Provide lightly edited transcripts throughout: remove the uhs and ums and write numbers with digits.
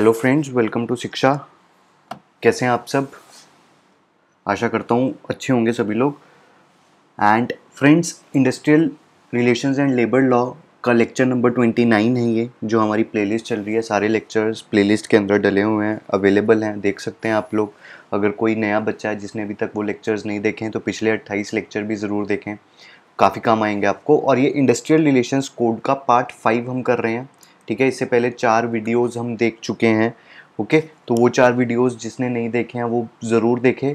Hello friends, welcome to शिक्षा। कैसे हैं आप सब? आशा करता हूँ अच्छे होंगे सभी लोग। And friends, industrial relations and labour law का लेक्चर नंबर 29 है ये, जो हमारी प्लेलिस्ट चल रही है। सारे लेक्चर्स प्लेलिस्ट के अंदर डले हुए हैं, अवेलेबल हैं, देख सकते हैं आप लोग। अगर कोई नया बच्चा है जिसने अभी तक वो लेक्चर्स नहीं देखे हैं तो पिछले 28 लेक्चर भी ज़रूर देखें, काफ़ी काम आएंगे आपको। और ये इंडस्ट्रियल रिलेशंस कोड का पार्ट 5 हम कर रहे हैं, ठीक है। इससे पहले 4 वीडियोस हम देख चुके हैं, ओके। तो वो 4 वीडियोस जिसने नहीं देखे हैं वो ज़रूर देखें।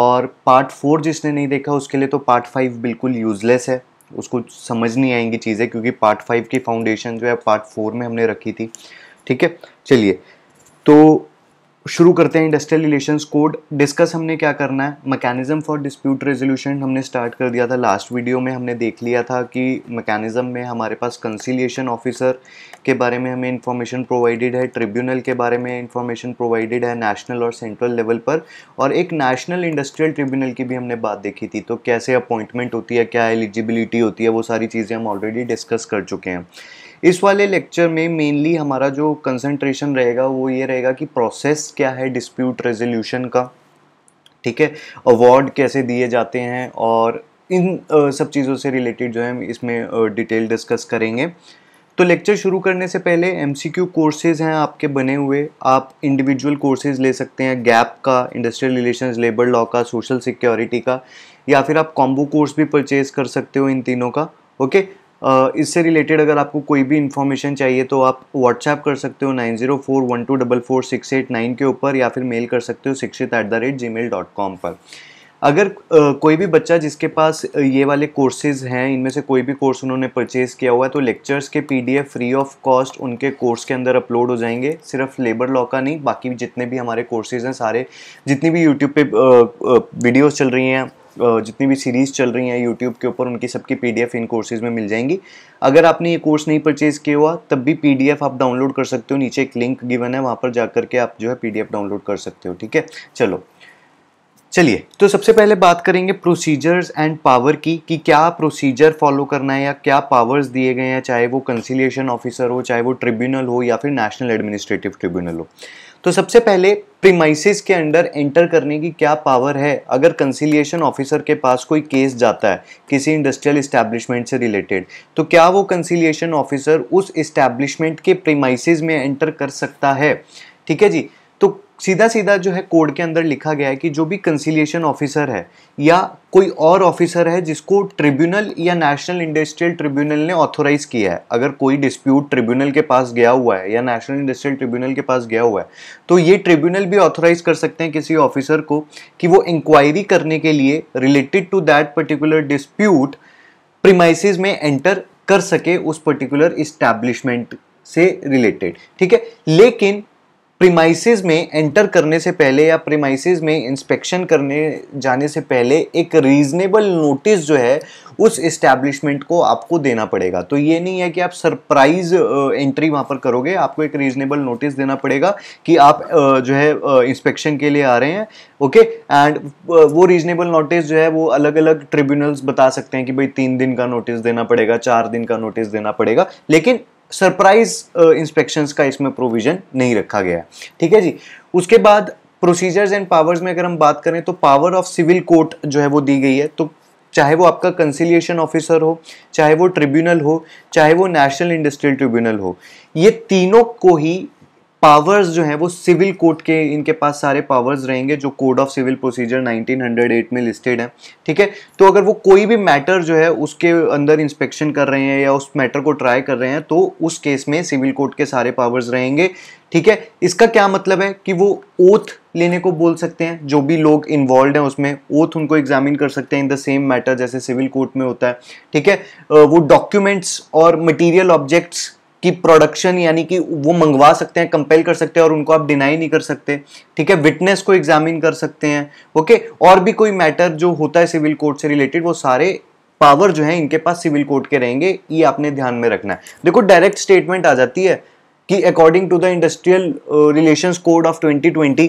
और पार्ट 4 जिसने नहीं देखा उसके लिए तो पार्ट 5 बिल्कुल यूज़लेस है, उसको समझ नहीं आएंगी चीज़ें, क्योंकि पार्ट 5 की फाउंडेशन जो है पार्ट 4 में हमने रखी थी, ठीक है। चलिए तो शुरू करते हैं। इंडस्ट्रियल रिलेशंस कोड डिस्कस हमने क्या करना है, मैकेनिज्म फॉर डिस्प्यूट रेजोल्यूशन हमने स्टार्ट कर दिया था। लास्ट वीडियो में हमने देख लिया था कि मैकेनिज्म में हमारे पास कंसीलिएशन ऑफिसर के बारे में हमें इंफॉर्मेशन प्रोवाइडेड है, ट्रिब्यूनल के बारे में इंफॉर्मेशन प्रोवाइडेड है नेशनल और सेंट्रल लेवल पर, और एक नेशनल इंडस्ट्रियल ट्रिब्यूनल की भी हमने बात देखी थी। तो कैसे अपॉइंटमेंट होती है, क्या एलिजिबिलिटी होती है, वो सारी चीज़ें हम ऑलरेडी डिस्कस कर चुके हैं। इस वाले लेक्चर में मेनली हमारा जो कंसंट्रेशन रहेगा वो ये रहेगा कि प्रोसेस क्या है डिस्प्यूट रेजोल्यूशन का, ठीक है, अवार्ड कैसे दिए जाते हैं, और इन सब चीज़ों से रिलेटेड जो है इसमें डिटेल डिस्कस करेंगे। तो लेक्चर शुरू करने से पहले एमसीक्यू कोर्सेज हैं आपके बने हुए, आप इंडिविजुअल कोर्सेज ले सकते हैं, गैप का, इंडस्ट्रियल रिलेशंस लेबर लॉ का, सोशल सिक्योरिटी का, या फिर आप कॉम्बो कोर्स भी परचेज कर सकते हो इन तीनों का, ओके। इससे रिलेटेड अगर आपको कोई भी इन्फॉर्मेशन चाहिए तो आप व्हाट्सएप कर सकते हो 9041244689 के ऊपर, या फिर मेल कर सकते हो sikshit@gmail.com पर। अगर कोई भी बच्चा जिसके पास ये वाले कोर्सेज़ हैं, इनमें से कोई भी कोर्स उन्होंने परचेज़ किया हुआ है, तो लेक्चर्स के PDF फ्री ऑफ कॉस्ट उनके कोर्स के अंदर अपलोड हो जाएंगे। सिर्फ लेबर लॉ का नहीं, बाकी जितने भी हमारे कोर्सेज़ हैं सारे, जितनी भी यूट्यूब पे वीडियोज़ चल रही हैं, जितनी भी सीरीज़ चल रही हैं यूट्यूब के ऊपर, उनकी सबकी PDF इन कोर्सेज़ में मिल जाएंगी। अगर आपने ये कोर्स नहीं परचेज़ किया हुआ तब भी PDF आप डाउनलोड कर सकते हो, नीचे एक लिंक गिवन है, वहाँ पर जा करके आप जो है PDF डाउनलोड कर सकते हो, ठीक है। चलिए तो सबसे पहले बात करेंगे प्रोसीजर्स एंड पावर की, कि क्या प्रोसीजर फॉलो करना है या क्या पावर्स दिए गए हैं, चाहे वो कंसीलिएशन ऑफिसर हो, चाहे वो ट्रिब्यूनल हो, या फिर नेशनल एडमिनिस्ट्रेटिव ट्रिब्यूनल हो। तो सबसे पहले प्रीमाइसिस के अंडर एंटर करने की क्या पावर है। अगर कंसीलिएशन ऑफिसर के पास कोई केस जाता है किसी इंडस्ट्रियल इस्टेब्लिशमेंट से रिलेटेड, तो क्या वो कंसीलिएशन ऑफिसर उस इस्टेब्लिशमेंट के प्रीमाइसिस में एंटर कर सकता है, ठीक है जी। तो सीधा सीधा जो है कोड के अंदर लिखा गया है कि जो भी कंसीलिएशन ऑफिसर है या कोई और ऑफिसर है जिसको ट्रिब्यूनल या नेशनल इंडस्ट्रियल ट्रिब्यूनल ने ऑथोराइज़ किया है, अगर कोई डिस्प्यूट ट्रिब्यूनल के पास गया हुआ है या नेशनल इंडस्ट्रियल ट्रिब्यूनल के पास गया हुआ है, तो ये ट्रिब्यूनल भी ऑथोराइज कर सकते हैं किसी ऑफिसर को कि वो इंक्वायरी करने के लिए related to that particular dispute premises में एंटर कर सके उस पर्टिकुलर इस्टेब्लिशमेंट से रिलेटेड, ठीक है। लेकिन प्रीमाइसिस में एंटर करने से पहले या प्रीमाइसिस में इंस्पेक्शन करने जाने से पहले एक रीजनेबल नोटिस जो है उस इस्टेब्लिशमेंट को आपको देना पड़ेगा। तो ये नहीं है कि आप सरप्राइज एंट्री वहाँ पर करोगे, आपको एक रीजनेबल नोटिस देना पड़ेगा कि आप जो है इंस्पेक्शन के लिए आ रहे हैं, ओके। एंड वो रीजनेबल नोटिस जो है वो अलग अलग ट्रिब्यूनल्स बता सकते हैं कि भाई 3 दिन का नोटिस देना पड़ेगा, 4 दिन का नोटिस देना पड़ेगा, लेकिन सरप्राइज इंस्पेक्शंस का इसमें प्रोविजन नहीं रखा गया है, ठीक है जी। उसके बाद प्रोसीजर्स एंड पावर्स में अगर हम बात करें तो पावर ऑफ सिविल कोर्ट जो है वो दी गई है। तो चाहे वो आपका कंसीलिएशन ऑफिसर हो, चाहे वो ट्रिब्यूनल हो, चाहे वो नेशनल इंडस्ट्रियल ट्रिब्यूनल हो, ये तीनों को ही पावर्स जो हैं वो सिविल कोर्ट के, इनके पास सारे पावर्स रहेंगे जो कोड ऑफ सिविल प्रोसीजर 1908 में लिस्टेड हैं, ठीक है। तो अगर वो कोई भी मैटर जो है उसके अंदर इंस्पेक्शन कर रहे हैं या उस मैटर को ट्राई कर रहे हैं, तो उस केस में सिविल कोर्ट के सारे पावर्स रहेंगे, ठीक है। इसका क्या मतलब है कि वो ओथ लेने को बोल सकते हैं, जो भी लोग इन्वॉल्व हैं उसमें ओथ उनको एग्जामिन कर सकते हैं इन द सेम मैटर जैसे सिविल कोर्ट में होता है, ठीक है। वो डॉक्यूमेंट्स और मटीरियल ऑब्जेक्ट्स कि प्रोडक्शन यानी कि वो मंगवा सकते हैं, कंपेल कर सकते हैं और उनको आप डिनाई नहीं कर सकते, ठीक है। विटनेस को एग्जामिन कर सकते हैं, ओके। और भी कोई मैटर जो होता है सिविल कोर्ट से रिलेटेड, वो सारे पावर जो है इनके पास सिविल कोर्ट के रहेंगे, ये आपने ध्यान में रखना है। देखो डायरेक्ट स्टेटमेंट आ जाती है कि according to the industrial relations code of 2020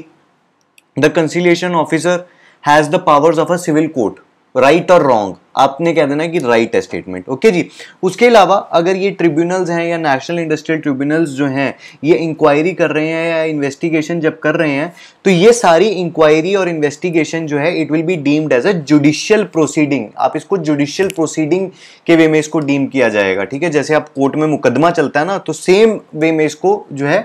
the conciliation officer has the powers of a civil court, right और रॉन्ग आपने कह देना कि राइट है स्टेटमेंट। ओके जी, उसके अलावा अगर ये ट्रिब्यूनल्स हैं या नेशनल इंडस्ट्रियल ट्रिब्यूनल्स जो हैं ये इंक्वायरी कर रहे हैं या इन्वेस्टिगेशन जब कर रहे हैं तो ये सारी इंक्वायरी और इन्वेस्टिगेशन जो है it will be deemed as a judicial proceeding. आप इसको जुडिशियल प्रोसीडिंग के वे में इसको डीम किया जाएगा, ठीक है। जैसे आप कोर्ट में मुकदमा चलता है ना, तो सेम वे में इसको जो है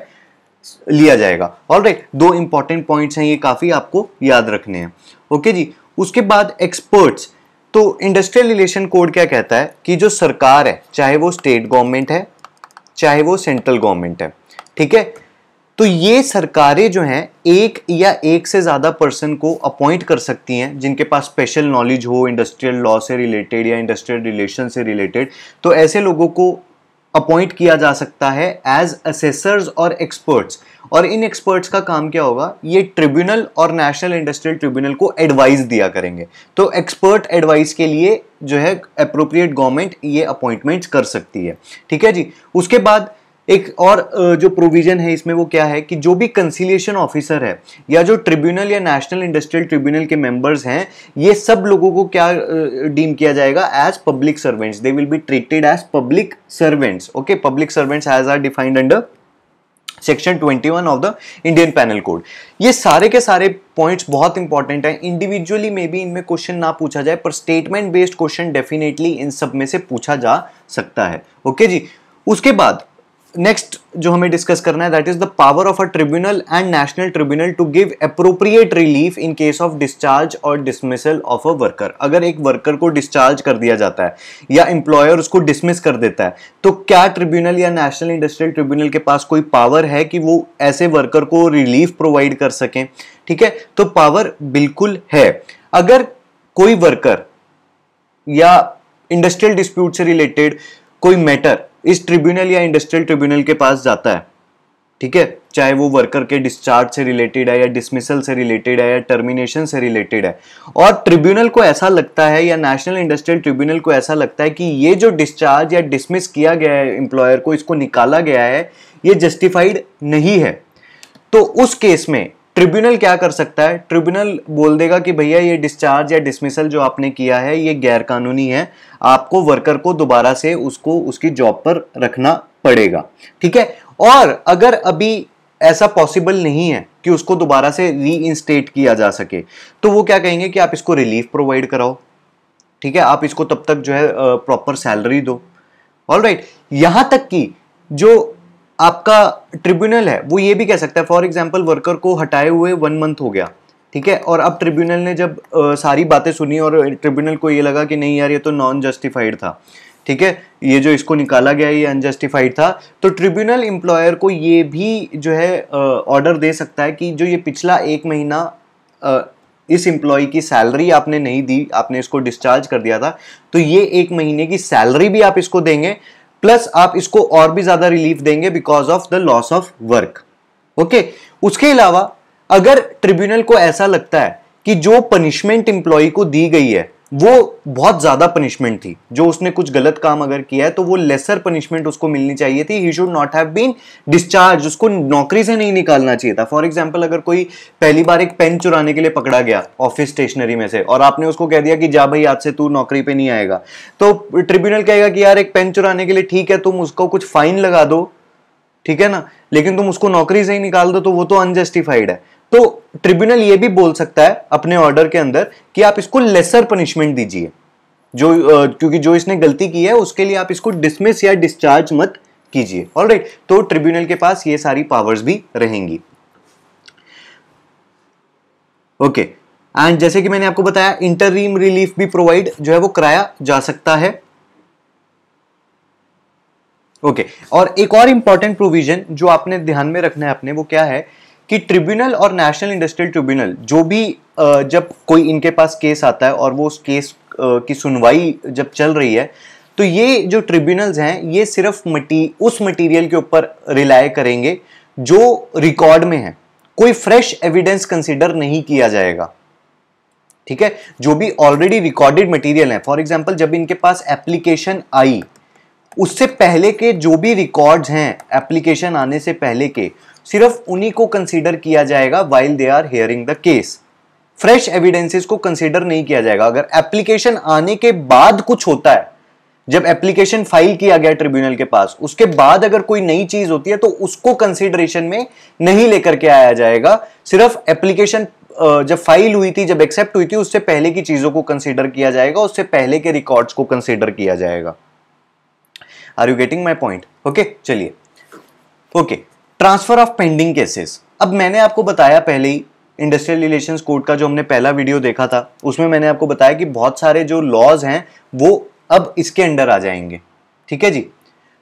लिया जाएगा। ऑलराइट, दो इंपॉर्टेंट पॉइंट्स हैं, ये काफ़ी आपको याद रखने हैं। ओके जी, उसके बाद एक्सपर्ट्स। तो इंडस्ट्रियल रिलेशन कोड क्या कहता है कि जो सरकार है, चाहे वो स्टेट गवर्नमेंट है चाहे वो सेंट्रल गवर्नमेंट है, ठीक है, तो ये सरकारें जो हैं एक या एक से ज़्यादा पर्सन को अपॉइंट कर सकती हैं जिनके पास स्पेशल नॉलेज हो इंडस्ट्रियल लॉ से रिलेटेड या इंडस्ट्रियल रिलेशन से रिलेटेड। तो ऐसे लोगों को अपॉइंट किया जा सकता है एज असेसर्स और एक्सपर्ट्स। और इन एक्सपर्ट्स का काम क्या होगा, ये ट्रिब्यूनल और नेशनल इंडस्ट्रियल ट्रिब्यूनल को एडवाइस दिया करेंगे। तो एक्सपर्ट एडवाइस के लिए जो है एप्रोप्रिएट गवर्नमेंट ये अपॉइंटमेंट्स कर सकती है, ठीक है जी। उसके बाद एक और जो प्रोविजन है इसमें वो क्या है कि जो भी कंसीलिएशन ऑफिसर है या जो ट्रिब्यूनल या नेशनल इंडस्ट्रियल ट्रिब्यूनल के मेंबर्स हैं ये सब लोगों को क्या डीम किया जाएगा as public servants. They will be treated as public servants. Okay, public servants as are defined under section 21 of the Indian penal code. ये सारे के सारे पॉइंट्स बहुत इंपॉर्टेंट हैं। इंडिविजुअली में भी इनमें क्वेश्चन ना पूछा जाए, पर स्टेटमेंट बेस्ड क्वेश्चन डेफिनेटली इन सब में से पूछा जा सकता है। ओके जी, उसके बाद नेक्स्ट जो हमें डिस्कस करना है that is the power of a tribunal and national tribunal to give appropriate relief in case of discharge और डिसमिसल ऑफ अ वर्कर। अगर एक वर्कर को डिस्चार्ज कर दिया जाता है या एम्प्लॉयर उसको डिसमिस कर देता है तो क्या ट्रिब्यूनल या नेशनल इंडस्ट्रियल ट्रिब्यूनल के पास कोई पावर है कि वो ऐसे वर्कर को रिलीफ प्रोवाइड कर सकें? ठीक है, तो पावर बिल्कुल है। अगर कोई वर्कर या इंडस्ट्रियल डिस्प्यूट से रिलेटेड कोई मैटर इस ट्रिब्यूनल या इंडस्ट्रियल ट्रिब्यूनल के पास जाता है, ठीक है, चाहे वो वर्कर के डिस्चार्ज से रिलेटेड है या डिसमिसल से रिलेटेड है या टर्मिनेशन से रिलेटेड है, और ट्रिब्यूनल को ऐसा लगता है या नेशनल इंडस्ट्रियल ट्रिब्यूनल को ऐसा लगता है कि ये जो डिस्चार्ज या डिसमिस किया गया है एम्प्लॉयर को, इसको निकाला गया है, ये जस्टिफाइड नहीं है, तो उस केस में ट्रिब्यूनल क्या कर सकता है? ट्रिब्यूनल बोल देगा कि भैया ये डिस्चार्ज या डिसमिसल जो आपने किया है ये गैरकानूनी है, आपको वर्कर को दोबारा से उसको उसकी जॉब पर रखना पड़ेगा, ठीक है। और अगर अभी ऐसा पॉसिबल नहीं है कि उसको दोबारा से रीइंस्टेट किया जा सके तो वो क्या कहेंगे कि आप इसको रिलीफ प्रोवाइड कराओ, ठीक है, आप इसको तब तक जो है प्रॉपर सैलरी दो। ऑलराइट, यहाँ तक कि जो आपका ट्रिब्यूनल है वो ये भी कह सकता है, फॉर एग्जाम्पल वर्कर को हटाए हुए 1 मंथ हो गया, ठीक है, और अब ट्रिब्यूनल ने जब सारी बातें सुनी और ट्रिब्यूनल को ये लगा कि नहीं यार ये तो नॉन जस्टिफाइड था, ठीक है, ये जो इसको निकाला गया ये अनजस्टिफाइड था, तो ट्रिब्यूनल एम्प्लॉयर को ये भी जो है ऑर्डर दे सकता है कि जो ये पिछला 1 महीना इस एम्प्लॉय की सैलरी आपने नहीं दी, आपने इसको डिस्चार्ज कर दिया था, तो ये 1 महीने की सैलरी भी आप इसको देंगे, प्लस आप इसको और भी ज्यादा रिलीफ देंगे because of the loss of work. Okay, उसके अलावा अगर ट्रिब्यूनल को ऐसा लगता है कि जो पनिशमेंट एम्प्लॉय को दी गई है वो बहुत ज्यादा पनिशमेंट थी, जो उसने कुछ गलत काम अगर किया है तो वो लेसर पनिशमेंट उसको मिलनी चाहिए थी, he should not have been discharge, उसको नौकरी से नहीं निकालना चाहिए था। फॉर एग्जाम्पल अगर कोई पहली बार एक पेन चुराने के लिए पकड़ा गया ऑफिस स्टेशनरी में से और आपने उसको कह दिया कि जा भाई आज से तू नौकरी पे नहीं आएगा, तो ट्रिब्यूनल कहेगा कि यार एक पेन चुराने के लिए ठीक है तुम उसको कुछ फाइन लगा दो, ठीक है ना, लेकिन तुम उसको नौकरी से ही निकाल दो तो वो तो अनजस्टिफाइड है। तो ट्रिब्यूनल ये भी बोल सकता है अपने ऑर्डर के अंदर कि आप इसको लेसर पनिशमेंट दीजिए, जो क्योंकि जो इसने गलती की है उसके लिए आप इसको डिसमिस या डिस्चार्ज मत कीजिए। ऑलराइट, तो ट्रिब्यूनल के पास ये सारी पावर्स भी रहेंगी। ओके, एंड जैसे कि मैंने आपको बताया इंटररीम रिलीफ भी प्रोवाइड जो है वो कराया जा सकता है। ओके, और एक और इंपॉर्टेंट प्रोविजन जो आपने ध्यान में रखना है अपने, वो क्या है कि ट्रिब्यूनल और नेशनल इंडस्ट्रियल ट्रिब्यूनल जो भी जब कोई इनके पास केस आता है और वो उस केस की सुनवाई जब चल रही है तो ये जो ट्रिब्यूनल्स हैं ये सिर्फ उस मटीरियल के ऊपर रिलाय करेंगे जो रिकॉर्ड में है, कोई फ्रेश एविडेंस कंसिडर नहीं किया जाएगा, ठीक है, जो भी ऑलरेडी रिकॉर्डेड मटीरियल है। फॉर एग्जाम्पल जब इनके पास एप्लीकेशन आई उससे पहले के जो भी रिकॉर्ड्स हैं एप्लीकेशन आने से पहले के, सिर्फ उन्हीं को कंसीडर किया जाएगा while they are hearing the case. Fresh evidences को कंसीडर नहीं किया जाएगा। अगर एप्लीकेशन आने के बाद कुछ होता है, जब एप्लीकेशन फाइल किया गया ट्रिब्यूनल के पास, उसके बाद अगर कोई नई चीज होती है तो उसको कंसीडरेशन में नहीं लेकर के आया जाएगा। सिर्फ एप्लीकेशन जब फाइल हुई थी, जब एक्सेप्ट हुई थी, उससे पहले की चीजों को कंसीडर किया जाएगा, उससे पहले के रिकॉर्ड्स को कंसीडर किया जाएगा। Are you getting my point? Okay, चलिए। Okay, transfer of pending cases. अब मैंने आपको बताया पहले ही, इंडस्ट्रियल रिलेशंस कोड का जो हमने पहला वीडियो देखा था उसमें मैंने आपको बताया कि बहुत सारे जो लॉज हैं वो अब इसके अंडर आ जाएंगे। ठीक है जी,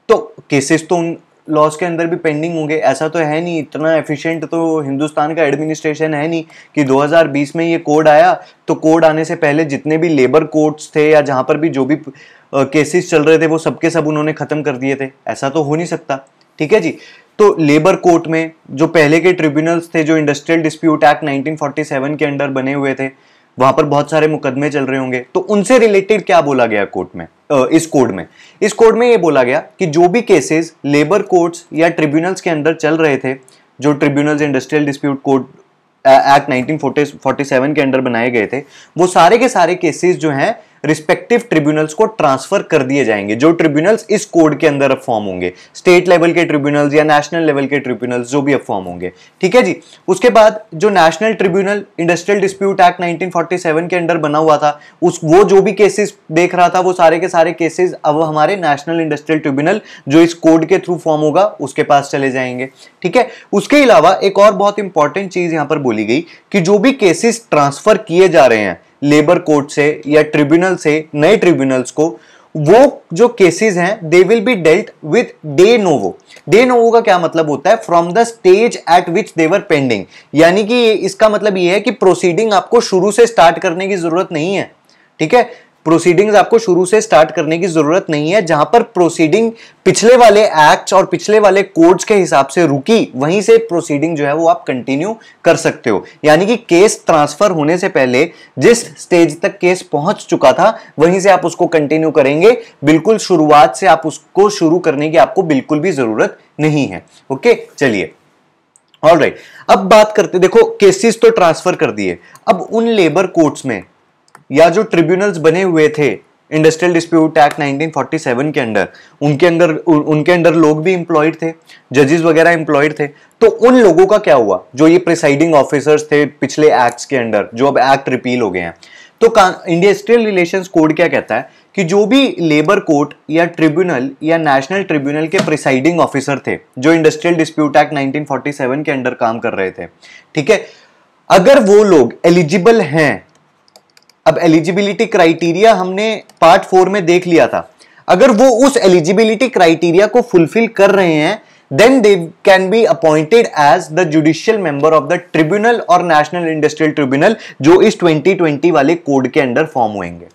तो केसेस तो उन लॉज के अंदर भी पेंडिंग होंगे, ऐसा तो है नहीं, इतना एफिशिएंट तो हिंदुस्तान का एडमिनिस्ट्रेशन है नहीं कि 2020 में ये कोड आया तो कोड आने से पहले जितने भी लेबर कोर्ट्स थे या जहाँ पर भी जो भी केसेस चल रहे थे वो सबके सब उन्होंने ख़त्म कर दिए थे, ऐसा तो हो नहीं सकता। ठीक है जी, तो लेबर कोर्ट में जो पहले के ट्रिब्यूनल्स थे जो इंडस्ट्रियल डिस्प्यूट एक्ट 1947 के अंडर बने हुए थे, वहां पर बहुत सारे मुकदमे चल रहे होंगे, तो उनसे रिलेटेड क्या बोला गया कोर्ट में, इस कोड में ये बोला गया कि जो भी केसेस लेबर कोर्ट्स या ट्रिब्यूनल्स के अंदर चल रहे थे, जो tribunals industrial dispute code act 1947 के अंडर बनाए गए थे, वो सारे के सारे केसेस जो हैं रिस्पेक्टिव ट्रिब्यूनल्स को ट्रांसफर कर दिए जाएंगे। जो ट्रिब्यूनल्स इस कोड के अंदर फॉर्म होंगे, स्टेट लेवल के ट्रिब्यूनल्स या नेशनल लेवल के ट्रिब्यूनल्स जो भी फॉर्म होंगे। ठीक है जी, उसके बाद जो national tribunal industrial dispute act 1947 के अंडर बना हुआ था, वो जो भी केसेस देख रहा था वो सारे के सारे केसेस अब हमारे नेशनल इंडस्ट्रियल ट्रिब्यूनल जो इस कोड के थ्रू फॉर्म होगा उसके पास चले जाएंगे। ठीक है, उसके अलावा एक और बहुत इंपॉर्टेंट चीज यहाँ पर बोली गई कि जो भी केसेस ट्रांसफर किए जा रहे हैं लेबर कोर्ट से या ट्रिब्यूनल से नए ट्रिब्यूनल्स को, वो जो केसेस हैं they will be dealt with de novo. De novo का क्या मतलब होता है? From the stage at which they were pending, यानी कि इसका मतलब ये है कि प्रोसीडिंग आपको शुरू से स्टार्ट करने की जरूरत नहीं है। ठीक है, प्रोसीडिंग्स आपको शुरू से स्टार्ट करने की जरूरत नहीं है। जहां पर प्रोसीडिंग पिछले वाले एक्ट्स और पिछले वाले कोड्स के हिसाब से रुकी, वहीं से प्रोसीडिंग जो है वो आप कंटिन्यू कर सकते हो। यानी कि केस ट्रांसफर होने से पहले जिस स्टेज तक केस पहुंच चुका था वहीं से आप उसको कंटिन्यू करेंगे, बिल्कुल शुरुआत से आप उसको शुरू करने की आपको बिल्कुल भी जरूरत नहीं है। ओके, चलिए, ऑलराइट। अब बात करते, देखो केसेस तो ट्रांसफर कर दिए, अब उन लेबर कोर्ट्स में या जो ट्रिब्यूनल्स बने हुए थे इंडस्ट्रियल डिस्प्यूट एक्ट 1947 के अंडर, उनके अंडर लोग भी एम्प्लॉयड थे, जजेस वगैरह एम्प्लॉयड थे, तो उन लोगों का क्या हुआ जो ये प्रिसाइडिंग ऑफिसर्स थे पिछले एक्ट्स के अंडर, जो अब एक्ट रिपील हो गए हैं। तो इंडस्ट्रियल रिलेशंस कोड क्या कहता है कि जो भी लेबर कोर्ट या ट्रिब्यूनल या नेशनल ट्रिब्यूनल के प्रिसाइडिंग ऑफिसर थे जो इंडस्ट्रियल डिस्प्यूट एक्ट 1947 के अंडर काम कर रहे थे, ठीक है, अगर वो लोग एलिजिबल हैं, अब एलिजिबिलिटी क्राइटेरिया हमने पार्ट 4 में देख लिया था, अगर वो उस एलिजिबिलिटी क्राइटेरिया को फुलफिल कर रहे हैं then they can be appointed as the judicial member of the tribunal और नेशनल इंडस्ट्रियल ट्रिब्यूनल जो इस 2020 वाले कोड के अंडर फॉर्म होंगे।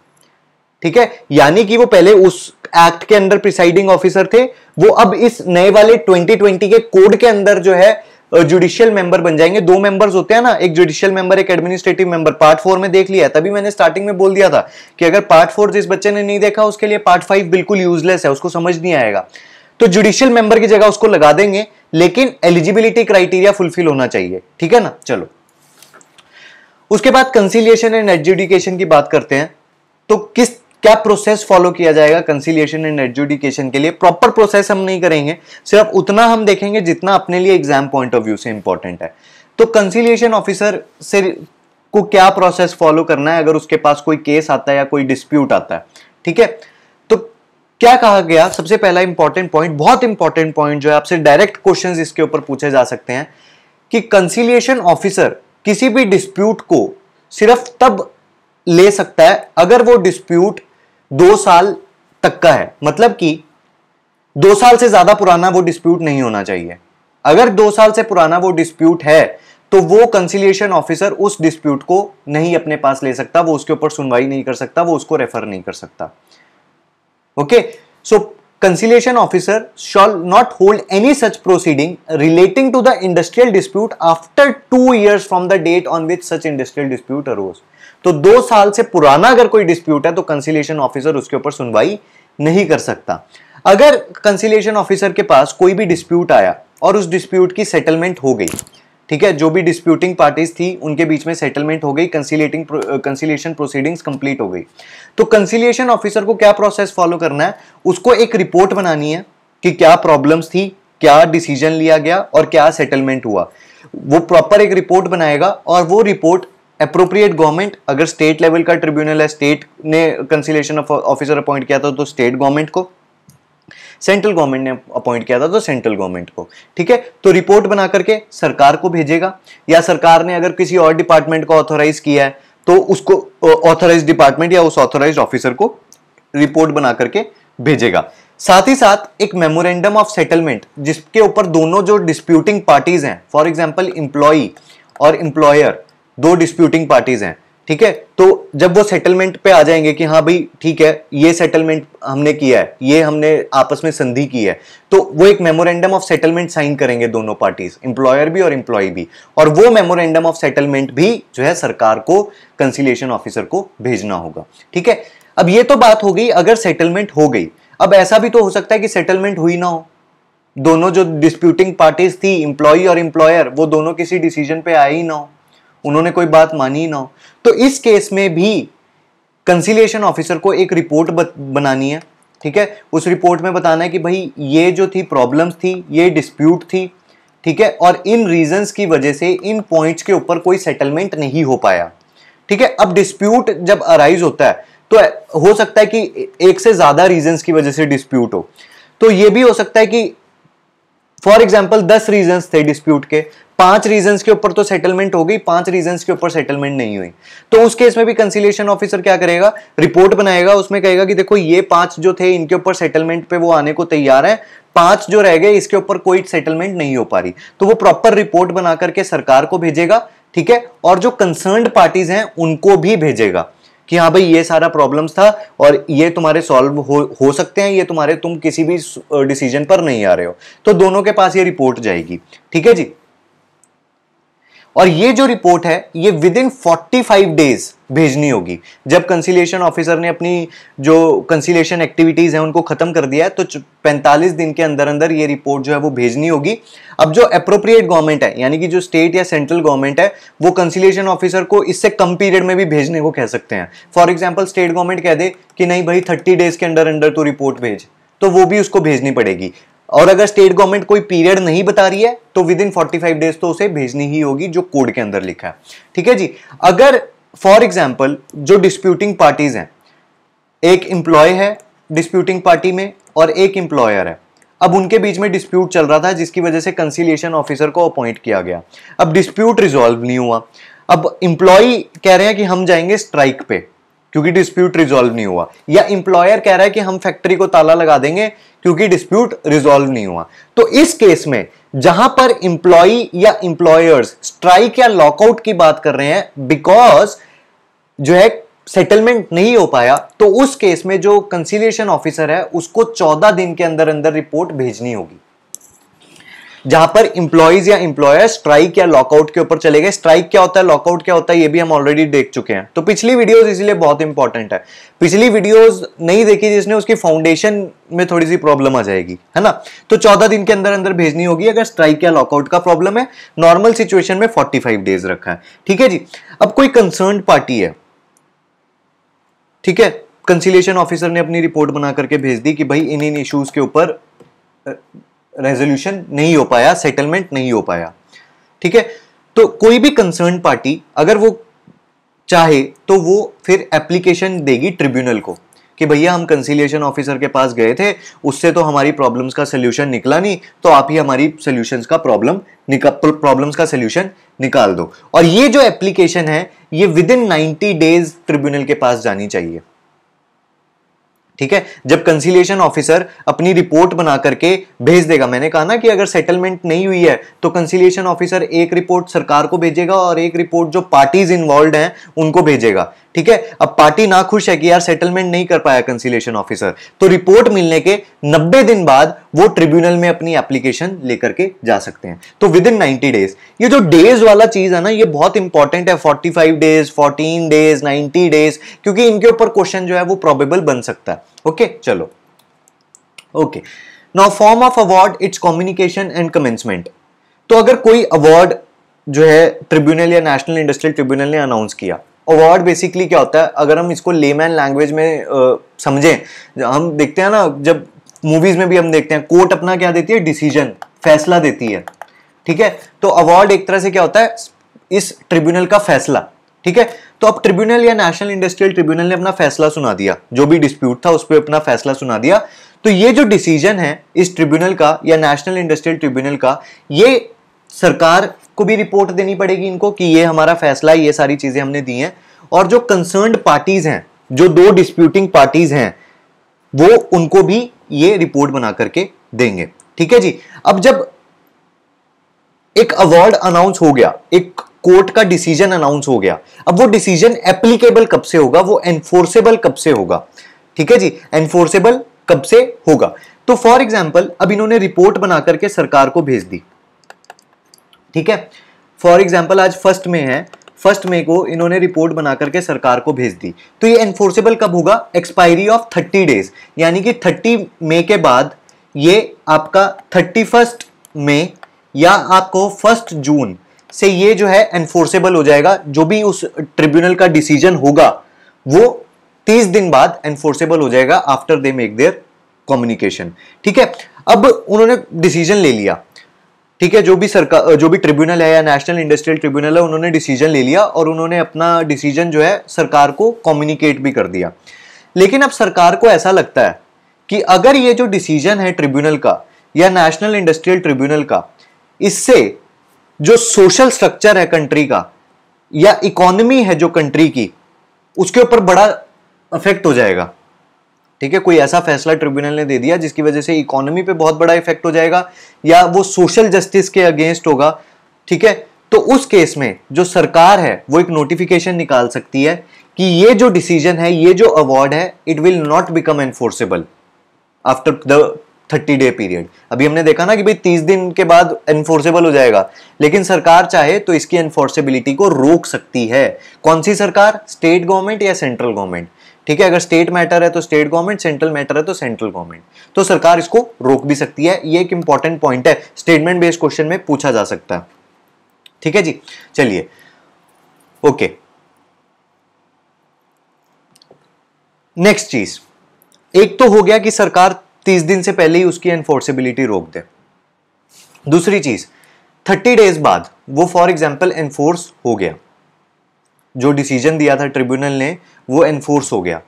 ठीक है, यानी कि वो पहले उस एक्ट के अंडर प्रिसाइडिंग ऑफिसर थे, वो अब इस नए वाले 2020 के कोड के अंदर जो है जुडिशियल मेंबर बन जाएंगे। दो मेंबर्स होते हैं ना, एक जुडिशियल मेंबर एक एडमिनिस्ट्रेटिव मेंबर, पार्ट 4 में देख लिया। तभी मैंने स्टार्टिंग में बोल दिया था कि अगर पार्ट 4 जिस बच्चे ने नहीं देखा उसके लिए पार्ट 5 बिल्कुल यूजलेस है, उसको समझ नहीं आएगा। तो जुडिशियल मेंबर की जगह उसको लगा देंगे, लेकिन एलिजिबिलिटी क्राइटेरिया फुलफिल होना चाहिए। ठीक है ना, चलो। उसके बाद कंसिलिएशन एंड एडजुडिकेशन की बात करते हैं, तो क्या प्रोसेस फॉलो किया जाएगा कंसिलिएशन एंड एडजुडिकेशन के लिए? प्रॉपर प्रोसेस हम नहीं करेंगे, सिर्फ उतना हम देखेंगे जितना अपने लिए एग्जाम पॉइंट ऑफ व्यू से इंपॉर्टेंट है। तो कंसिलिएशन ऑफिसर से को क्या प्रोसेस फॉलो करना है अगर उसके पास कोई केस आता है या कोई डिस्प्यूट आता है? ठीक है, तो क्या कहा गया? सबसे पहला इंपॉर्टेंट पॉइंट, बहुत इंपॉर्टेंट पॉइंट जो है, आपसे डायरेक्ट क्वेश्चंस इसके ऊपर पूछे जा सकते हैं कि कंसिलिएशन ऑफिसर किसी भी डिस्प्यूट को सिर्फ तब ले सकता है अगर वो डिस्प्यूट 2 साल तक का है, मतलब कि 2 साल से ज्यादा पुराना वो डिस्प्यूट नहीं होना चाहिए। अगर 2 साल से पुराना वो डिस्प्यूट है तो वो कंसिलिएशन ऑफिसर उस डिस्प्यूट को नहीं अपने पास ले सकता, वो उसके ऊपर सुनवाई नहीं कर सकता, वो उसको रेफर नहीं कर सकता। Okay, so conciliation officer shall not hold any such proceeding relating to the industrial dispute after 2 years from the date on which such industrial dispute arose. तो 2 साल से पुराना अगर कोई डिस्प्यूट है तो कंसिलिएशन ऑफिसर उसके ऊपर सुनवाई नहीं कर सकता। अगर कंसिलिएशन ऑफिसर के पास कोई भी डिस्प्यूट आया और उस डिस्प्यूट की सेटलमेंट हो गई, ठीक है, जो भी डिस्प्यूटिंग पार्टीज थी उनके बीच में सेटलमेंट हो गई, कंसीलिएशन प्रोसीडिंग्स कंप्लीट हो गई। तो कंसीलिएशन ऑफिसर को क्या प्रोसेस फॉलो करना है, उसको एक रिपोर्ट बनानी है कि क्या प्रॉब्लम्स थी, क्या डिसीजन लिया गया और क्या सेटलमेंट हुआ। वो प्रॉपर एक रिपोर्ट बनाएगा और वो रिपोर्ट अप्रोप्रिएट गवर्नमेंट, अगर स्टेट लेवल का ट्रिब्यूनल है, स्टेट ने कंसीलिएशन ऑफिसर अपॉइंट किया था तो स्टेट गवर्नमेंट को, सेंट्रल गवर्नमेंट ने अपॉइंट किया था तो सेंट्रल गवर्नमेंट को, ठीक है। तो रिपोर्ट बना करके सरकार को भेजेगा, या सरकार ने अगर किसी और डिपार्टमेंट को ऑथोराइज किया है तो उसको ऑथोराइज डिपार्टमेंट या उस ऑथोराइज ऑफिसर को रिपोर्ट बना करके भेजेगा। साथ ही साथ एक मेमोरेंडम ऑफ सेटलमेंट जिसके ऊपर दोनों जो डिस्प्यूटिंग पार्टीज हैं, फॉर एग्जाम्पल एम्प्लॉई और एम्प्लॉयर, दो डिस्प्यूटिंग पार्टीज हैं, ठीक है। तो जब वो सेटलमेंट पे आ जाएंगे कि हाँ भाई ठीक है, ये सेटलमेंट हमने किया है, ये हमने आपस में संधि की है, तो वो एक मेमोरेंडम ऑफ सेटलमेंट साइन करेंगे दोनों पार्टीज, एम्प्लॉयर भी और एम्प्लॉय भी, और वो मेमोरेंडम ऑफ सेटलमेंट भी जो है सरकार को, कंसीलिएशन ऑफिसर को भेजना होगा, ठीक है। अब ये तो बात हो गई अगर सेटलमेंट हो गई। अब ऐसा भी तो हो सकता है कि सेटलमेंट हुई ना हो, दोनों जो डिस्प्यूटिंग पार्टीज थी, एम्प्लॉई और एम्प्लॉयर, वो दोनों किसी डिसीजन पे आए ही ना हो, उन्होंने कोई बात मानी ना हो, तो इस केस में भी कंसीलिएशन ऑफिसर को एक रिपोर्ट बनानी है, ठीक है। उस रिपोर्ट में बताना है कि भाई ये जो थी प्रॉब्लम्स थी, ये डिस्प्यूट थी, ठीक है, और इन रीजंस की वजह से इन पॉइंट्स के ऊपर कोई सेटलमेंट नहीं हो पाया, ठीक है। अब डिस्प्यूट जब अराइज होता है तो हो सकता है कि एक से ज़्यादा रीजंस की वजह से डिस्प्यूट हो, तो ये भी हो सकता है कि फॉर एग्जाम्पल 10 रीजंस थे डिस्प्यूट के, 5 रीजंस के ऊपर तो सेटलमेंट हो गई, 5 रीजंस के ऊपर सेटलमेंट नहीं हुई, तो उस केस में भी कंसीलिएशन ऑफिसर क्या करेगा, रिपोर्ट बनाएगा, उसमें कहेगा कि देखो ये 5 जो थे इनके ऊपर सेटलमेंट पे वो आने को तैयार है, 5 जो रह गए इसके ऊपर कोई सेटलमेंट नहीं हो पा रही, तो वो प्रॉपर रिपोर्ट बना करके सरकार को भेजेगा, ठीक है, और जो कंसर्न्ड पार्टीज हैं उनको भी भेजेगा कि हाँ भाई ये सारा प्रॉब्लम्स था और ये तुम्हारे सॉल्व हो सकते हैं, ये तुम्हारे, तुम किसी भी डिसीजन पर नहीं आ रहे हो, तो दोनों के पास ये रिपोर्ट जाएगी, ठीक है जी। और ये जो रिपोर्ट है ये विद इन 45 डेज भेजनी होगी। जब कंसीलिएशन ऑफिसर ने अपनी जो कंसीलिएशन एक्टिविटीज हैं उनको खत्म कर दिया है तो 45 दिन के अंदर अंदर ये रिपोर्ट जो है वो भेजनी होगी। अब जो एप्रोप्रिएट गवर्नमेंट है, यानी कि जो स्टेट या सेंट्रल गवर्नमेंट है, वो कंसीलिएशन ऑफिसर को इससे कम पीरियड में भी भेजने को कह सकते हैं। फॉर एग्जाम्पल स्टेट गवर्नमेंट कह दे कि नहीं भाई 30 डेज के अंदर अंदर तो रिपोर्ट भेज, तो वो भी उसको भेजनी पड़ेगी। और अगर स्टेट गवर्नमेंट कोई पीरियड नहीं बता रही है तो विद इन 45 डेज तो उसे भेजनी ही होगी, जो कोड के अंदर लिखा है, ठीक है जी। अगर फॉर एग्जांपल जो डिस्प्यूटिंग पार्टीज हैं, एक एम्प्लॉय है डिस्प्यूटिंग पार्टी में और एक एम्प्लॉयर है, अब उनके बीच में डिस्प्यूट चल रहा था जिसकी वजह से कंसीलिएशन ऑफिसर को अपॉइंट किया गया। अब डिस्प्यूट रिजॉल्व नहीं हुआ, अब एम्प्लॉय कह रहे हैं कि हम जाएंगे स्ट्राइक पे क्योंकि डिस्प्यूट रिजॉल्व नहीं हुआ, या एम्प्लॉयर कह रहा है कि हम फैक्ट्री को ताला लगा देंगे क्योंकि डिस्प्यूट रिजॉल्व नहीं हुआ। तो इस केस में जहां पर एम्प्लॉई या एम्प्लॉयर्स स्ट्राइक या लॉकआउट की बात कर रहे हैं बिकॉज जो है सेटलमेंट नहीं हो पाया, तो उस केस में जो कंसीलिएशन ऑफिसर है उसको 14 दिन के अंदर अंदर रिपोर्ट भेजनी होगी। जहां पर एम्प्लॉइज या एम्प्लॉयर स्ट्राइक या लॉकआउट के ऊपर चले गए, स्ट्राइक क्या होता है, लॉकआउट क्या होता है, ये भी हम ऑलरेडी देख चुके हैं, तो पिछली वीडियोस इसलिए बहुत इंपॉर्टेंट है। पिछली वीडियोस नहीं देखी जिसने, उसकी फाउंडेशन में थोड़ी सी प्रॉब्लम आ जाएगी, है ना। तो 14 दिन के अंदर अंदर भेजनी होगी अगर स्ट्राइक या लॉकआउट का प्रॉब्लम है। नॉर्मल सिचुएशन में 45 डेज रखा है, ठीक है जी। अब कोई कंसर्न्ड पार्टी है, ठीक है, कंसीलिएशन ऑफिसर ने अपनी रिपोर्ट बना करके भेज दी कि भाई इन इश्यूज के ऊपर रेजोल्यूशन नहीं हो पाया, सेटलमेंट नहीं हो पाया, ठीक है। तो कोई भी कंसर्न पार्टी अगर वो चाहे तो वो फिर एप्लीकेशन देगी ट्रिब्यूनल को कि भैया हम कंसीलिएशन ऑफिसर के पास गए थे, उससे तो हमारी प्रॉब्लम्स का सोल्यूशन निकला नहीं, तो आप ही हमारी प्रॉब्लम्स का सोल्यूशन निकाल दो। और ये जो एप्लीकेशन है ये विद इन 90 डेज ट्रिब्यूनल के पास जानी चाहिए, ठीक है। जब कंसीलिएशन ऑफिसर अपनी रिपोर्ट बना करके भेज देगा, मैंने कहा ना कि अगर सेटलमेंट नहीं हुई है तो कंसीलिएशन ऑफिसर एक रिपोर्ट सरकार को भेजेगा और एक रिपोर्ट जो पार्टीज इन्वॉल्व हैं उनको भेजेगा, ठीक है। अब पार्टी ना खुश है कि यार सेटलमेंट नहीं कर पाया कंसीलिएशन ऑफिसर, तो रिपोर्ट मिलने के 90 दिन बाद वो ट्रिब्यूनल में अपनी एप्लीकेशन लेकर के जा सकते हैं। तो विद इन 90 डेज ये जो डेज वाला चीज है ना ये बहुत इंपॉर्टेंट है, 45 डेज, 14 डेज, 90 डेज, क्योंकि इनके ऊपर क्वेश्चन जो है वो प्रोबेबल बन सकता है। ओके चलो, okay now form of award, it's communication and commencement. तो अगर कोई अवार्ड जो है ट्रिब्यूनल या नेशनल इंडस्ट्रियल ट्रिब्यूनल ने अनाउंस किया। अवार्ड बेसिकली क्या होता है, अगर हम इसको लेमैन लैंग्वेज में समझें, हम देखते हैं ना जब मूवीज में भी हम देखते हैं कोर्ट अपना क्या देती है, डिसीजन, फैसला देती है, ठीक है। तो अवार्ड एक तरह से क्या होता है, इस ट्रिब्यूनल का फैसला, ठीक है। तो अब ट्रिब्यूनल या नेशनल इंडस्ट्रियल ट्रिब्यूनल ने अपना फैसला सुना दिया, जो भी डिस्प्यूट था उस पर अपना फैसला सुना दिया। तो ये जो डिसीजन है इस ट्रिब्यूनल का या नेशनल इंडस्ट्रियल ट्रिब्यूनल का, ये सरकार को भी रिपोर्ट देनी पड़ेगी इनको कि ये हमारा फैसला, ये सारी चीजें हमने दी हैं। और जो कंसर्न्ड पार्टीज हैं, जो दो डिस्प्यूटिंग पार्टीज हैं, वो उनको भी ये रिपोर्ट बना करके देंगे, ठीक है जी। अब जब एक अवार्ड अनाउंस हो गया, एक कोर्ट का डिसीजन अनाउंस हो गया, अब वो डिसीजन एप्लीकेबल कब से होगा, वो एनफोर्सेबल कब से होगा, ठीक है जी, एनफोर्सेबल कब से होगा। तो फॉर एग्जाम्पल अब इन्होंने रिपोर्ट बना करके सरकार को भेज दी, ठीक है। फॉर एग्जाम्पल आज 1 मई है, 1 मई को इन्होंने रिपोर्ट बना करके सरकार को भेज दी। तो ये एनफोर्सेबल कब होगा, एक्सपायरी ऑफ 30 डेज, यानी कि 30 मई के बाद ये आपका 31 मई या आपको 1 जून से ये जो है एनफोर्सेबल हो जाएगा। जो भी उस ट्रिब्यूनल का डिसीजन होगा वो 30 दिन बाद एनफोर्सेबल हो जाएगा, after they make their communication, ठीक है। अब उन्होंने डिसीजन ले लिया, ठीक है, जो भी ट्रिब्यूनल है या नेशनल इंडस्ट्रियल ट्रिब्यूनल है, उन्होंने डिसीजन ले लिया और उन्होंने अपना डिसीजन जो है सरकार को कम्युनिकेट भी कर दिया। लेकिन अब सरकार को ऐसा लगता है कि अगर ये जो डिसीजन है ट्रिब्यूनल का या नेशनल इंडस्ट्रियल ट्रिब्यूनल का, इससे जो सोशल स्ट्रक्चर है कंट्री का या इकोनॉमी है जो कंट्री की, उसके ऊपर बड़ा इफेक्ट हो जाएगा, ठीक है। कोई ऐसा फैसला ट्रिब्यूनल ने दे दिया जिसकी वजह से इकोनॉमी पे बहुत बड़ा इफेक्ट हो जाएगा या वो सोशल जस्टिस के अगेंस्ट होगा, ठीक है। तो उस केस में जो सरकार है वो एक नोटिफिकेशन निकाल सकती है कि ये जो डिसीजन है, ये जो अवार्ड है, it will not become enforceable after the 30 day period. अभी हमने देखा ना कि भाई 30 दिन के बाद एनफोर्सेबल हो जाएगा, लेकिन सरकार चाहे तो इसकी एनफोर्सेबिलिटी को रोक सकती है। कौन सी सरकार, स्टेट गवर्नमेंट या सेंट्रल गवर्नमेंट, ठीक है। अगर स्टेट मैटर है तो स्टेट गवर्नमेंट, सेंट्रल मैटर है तो सेंट्रल गवर्नमेंट। तो सरकार इसको रोक भी सकती है, ये एक इंपॉर्टेंट पॉइंट है, स्टेटमेंट बेस्ड क्वेश्चन में पूछा जा सकता है, ठीक है जी। चलिए ओके, नेक्स्ट चीज, एक तो हो गया कि सरकार 30 दिन से पहले ही उसकी एनफोर्सेबिलिटी रोक दे। दूसरी चीज, 30 डेज बाद वो फॉर एग्जाम्पल एनफोर्स हो गया, जो डिसीजन दिया था ट्रिब्यूनल ने वो एनफोर्स हो गया।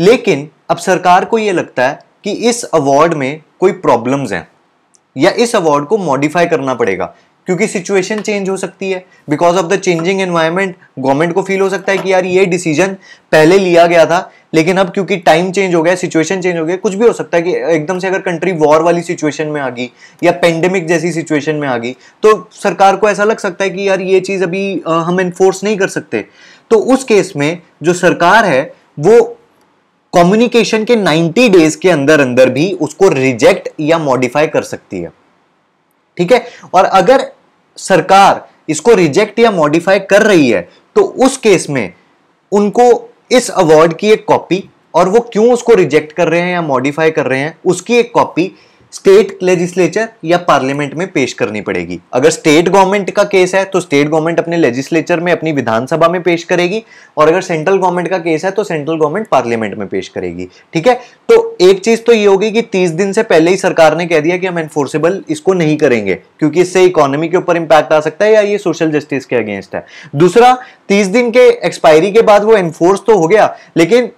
लेकिन अब सरकार को ये लगता है कि इस अवार्ड में कोई प्रॉब्लम्स हैं या इस अवार्ड को मॉडिफाई करना पड़ेगा, क्योंकि सिचुएशन चेंज हो सकती है। Because of the changing environment government को फील हो सकता है कि यार ये डिसीजन पहले लिया गया था, लेकिन अब क्योंकि टाइम चेंज हो गया, सिचुएशन चेंज हो गया, कुछ भी हो सकता है कि एकदम से अगर कंट्री वॉर वाली सिचुएशन में आ गई या पेंडेमिक जैसी सिचुएशन में आ गई, तो सरकार को ऐसा लग सकता है कि यार ये चीज़ अभी हम एनफोर्स नहीं कर सकते। तो उस केस में जो सरकार है वो कम्युनिकेशन के 90 डेज के अंदर अंदर भी उसको रिजेक्ट या मॉडिफाई कर सकती है, ठीक है। और अगर सरकार इसको रिजेक्ट या मॉडिफाई कर रही है तो उस केस में उनको इस अवार्ड की एक कॉपी, और वो क्यों उसको रिजेक्ट कर रहे हैं या मॉडिफाई कर रहे हैं उसकी एक कॉपी स्टेट लेजिस्लेचर या पार्लियामेंट में पेश करनी पड़ेगी। अगर स्टेट गवर्नमेंट का केस है तो स्टेट गवर्नमेंट अपने लेजिस्लेचर में, अपनी विधानसभा में पेश करेगी, और अगर सेंट्रल गवर्नमेंट का केस है तो सेंट्रल गवर्नमेंट पार्लियामेंट में पेश करेगी, ठीक है। तो एक चीज तो ये होगी कि 30 दिन से पहले ही सरकार ने कह दिया कि हम एनफोर्सेबल इसको नहीं करेंगे, क्योंकि इससे इकोनॉमी के ऊपर इंपैक्ट आ सकता है या ये सोशल जस्टिस के अगेंस्ट है। दूसरा, 30 दिन के एक्सपायरी के बाद वो एनफोर्स तो हो गया, लेकिन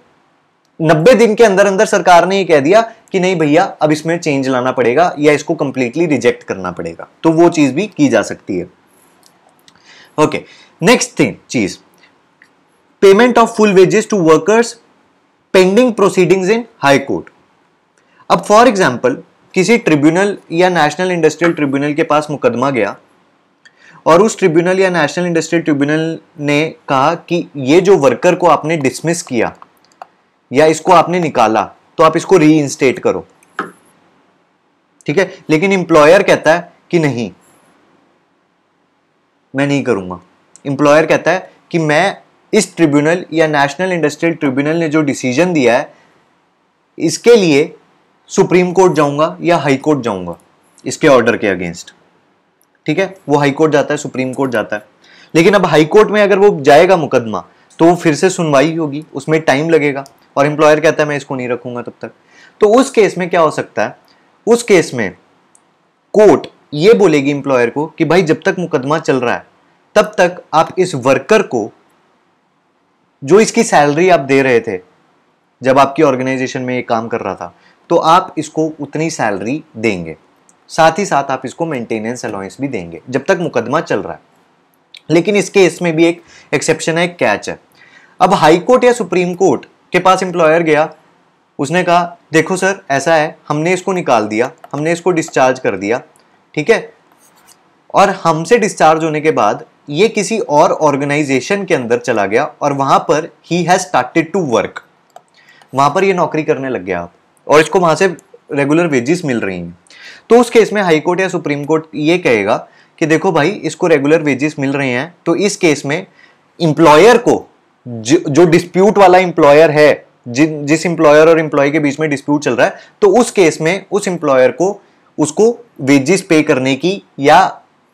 90 दिन के अंदर अंदर सरकार ने ये कह दिया कि नहीं भैया अब इसमें चेंज लाना पड़ेगा या इसको कंप्लीटली रिजेक्ट करना पड़ेगा, तो वो चीज भी की जा सकती है। ओके, नेक्स्ट थिंग चीज, payment of full wages to workers pending proceedings in high court. अब फॉर एग्जांपल किसी ट्रिब्यूनल या नेशनल इंडस्ट्रियल ट्रिब्यूनल के पास मुकदमा गया और उस ट्रिब्यूनल या नेशनल इंडस्ट्रियल ट्रिब्यूनल ने कहा कि ये जो वर्कर को आपने डिसमिस किया या इसको आपने निकाला तो आप इसको रीइंस्टेट करो, ठीक है। लेकिन एम्प्लॉयर कहता है कि नहीं मैं नहीं करूंगा, एम्प्लॉयर कहता है कि मैं इस ट्रिब्यूनल या नेशनल इंडस्ट्रियल ट्रिब्यूनल ने जो डिसीजन दिया है इसके लिए सुप्रीम कोर्ट जाऊंगा या हाई कोर्ट जाऊंगा इसके ऑर्डर के अगेंस्ट, ठीक है, वो हाई कोर्ट जाता है, सुप्रीम कोर्ट जाता है। लेकिन अब हाई कोर्ट में अगर वो जाएगा मुकदमा तो वो फिर से सुनवाई होगी, उसमें टाइम लगेगा और एम्प्लॉयर कहता है मैं इसको नहीं रखूंगा तब तक। तो उस केस में क्या हो सकता है, उस केस में कोर्ट ये बोलेगी एम्प्लॉयर को कि भाई जब तक मुकदमा चल रहा है तब तक आप इस वर्कर को जो इसकी सैलरी आप दे रहे थे जब आपकी ऑर्गेनाइजेशन में ये काम कर रहा था, तो आप इसको उतनी सैलरी देंगे, साथ ही साथ आप इसको मेंटेनेंस अलाउंस भी देंगे जब तक मुकदमा चल रहा है। लेकिन इस केस में भी एक एक्सेप्शन है, एक कैच है। अब हाई कोर्ट या सुप्रीम कोर्ट के पास एम्प्लॉयर गया, उसने कहा देखो सर ऐसा है, हमने इसको निकाल दिया, हमने इसको डिस्चार्ज कर दिया, ठीक है, और हमसे डिस्चार्ज होने के बाद ये किसी और ऑर्गेनाइजेशन के अंदर चला गया और वहाँ पर ही हैज स्टार्टेड टू वर्क, वहाँ पर ये नौकरी करने लग गया आप, और इसको वहाँ से रेगुलर वेजेस मिल रही हैं। तो उस केस में हाई कोर्ट या सुप्रीम कोर्ट ये कहेगा कि देखो भाई इसको रेगुलर वेजेस मिल रहे हैं, तो इस केस में एम्प्लॉयर को जो डिस्प्यूट वाला एम्प्लॉयर है, जिस एम्प्लॉयर और एम्प्लॉय के बीच में डिस्प्यूट चल रहा है, तो उस केस में उस एम्प्लॉयर को उसको वेजेस पे करने की या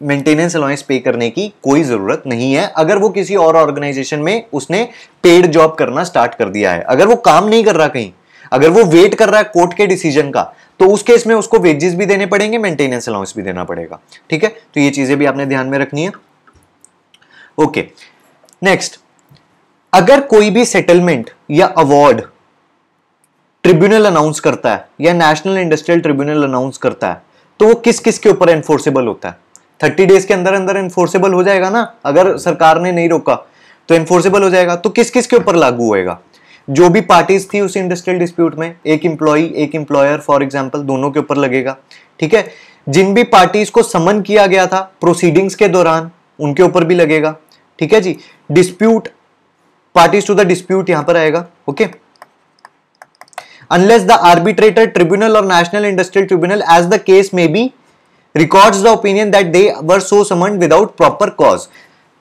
मेंटेनेंस अलाउंस पे करने की कोई ज़रूरत नहीं है, अगर वो किसी और ऑर्गेनाइजेशन में उसने पेड जॉब करना स्टार्ट कर दिया है। अगर वो काम नहीं कर रहा कहीं, अगर वो वेट कर रहा है कोर्ट के डिसीजन का, तो उस केस में उसको वेजेस भी देने पड़ेंगे, मेंटेनेंस अलाउंस भी देना पड़ेगा, ठीक है। तो ये चीज़ें भी आपने ध्यान में रखनी है। ओके, नेक्स्ट, अगर कोई भी सेटलमेंट या अवार्ड ट्रिब्यूनल अनाउंस करता है या नेशनल इंडस्ट्रियल ट्रिब्यूनल अनाउंस करता है, तो वो किस किस के ऊपर एनफोर्सेबल होता है? 30 डेज के अंदर अंदर एनफोर्सेबल हो जाएगा ना, अगर सरकार ने नहीं रोका तो एनफोर्सेबल हो जाएगा। तो किस किस के ऊपर लागू होएगा? जो भी पार्टीज थी उस इंडस्ट्रियल डिस्प्यूट में, एक एम्प्लॉई एक एम्प्लॉयर फॉर एग्जांपल, दोनों के ऊपर लगेगा, ठीक है। जिन भी पार्टीज को समन किया गया था प्रोसीडिंग्स के दौरान, उनके ऊपर भी लगेगा, ठीक है जी। Dispute, parties to the dispute यहां पर आएगा, okay. Unless the arbitrator tribunal और national industrial tribunal as the case may be records the opinion that they were so summoned without proper cause,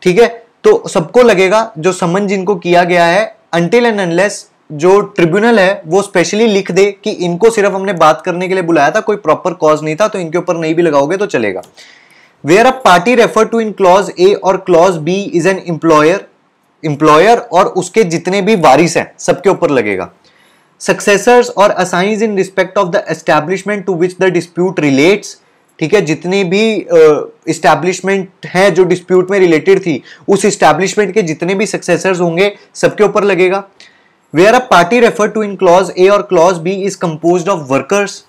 ठीक है। तो सबको लगेगा जो समन जिनको किया गया है, until and unless जो ट्रिब्यूनल है वो स्पेशली लिख दे कि इनको सिर्फ हमने बात करने के लिए बुलाया था, कोई प्रॉपर कॉज नहीं था, तो इनके ऊपर नहीं भी लगाओगे तो चलेगा। Where a party refer to in clause A और clause B is an employer और उसके जितने भी वारिस हैं सबके ऊपर लगेगा। सक्सेसर्स और assigns in respect of the establishment to which the dispute relates, ठीक है, जितने भी इस्टैब्लिशमेंट हैं जो डिस्प्यूट में रिलेटेड थी, उस इस्टैब्लिशमेंट के जितने भी सक्सेसर्स होंगे सबके ऊपर लगेगा। Where a party refer to in clause A और clause B is composed of workers,